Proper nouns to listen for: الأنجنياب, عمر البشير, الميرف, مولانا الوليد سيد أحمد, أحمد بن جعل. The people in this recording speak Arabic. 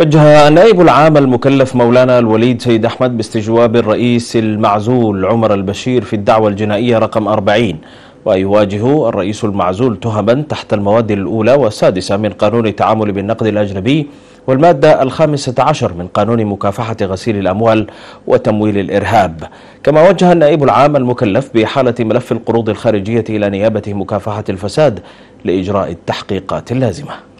وجه نائب العام المكلف مولانا الوليد سيد أحمد باستجواب الرئيس المعزول عمر البشير في الدعوة الجنائية رقم 40، ويواجه الرئيس المعزول تهما تحت المواد الأولى والسادسة من قانون التعامل بالنقد الأجنبي والمادة ال15 من قانون مكافحة غسيل الأموال وتمويل الإرهاب. كما وجه النائب العام المكلف بإحالة ملف القروض الخارجية إلى نيابة مكافحة الفساد لإجراء التحقيقات اللازمة.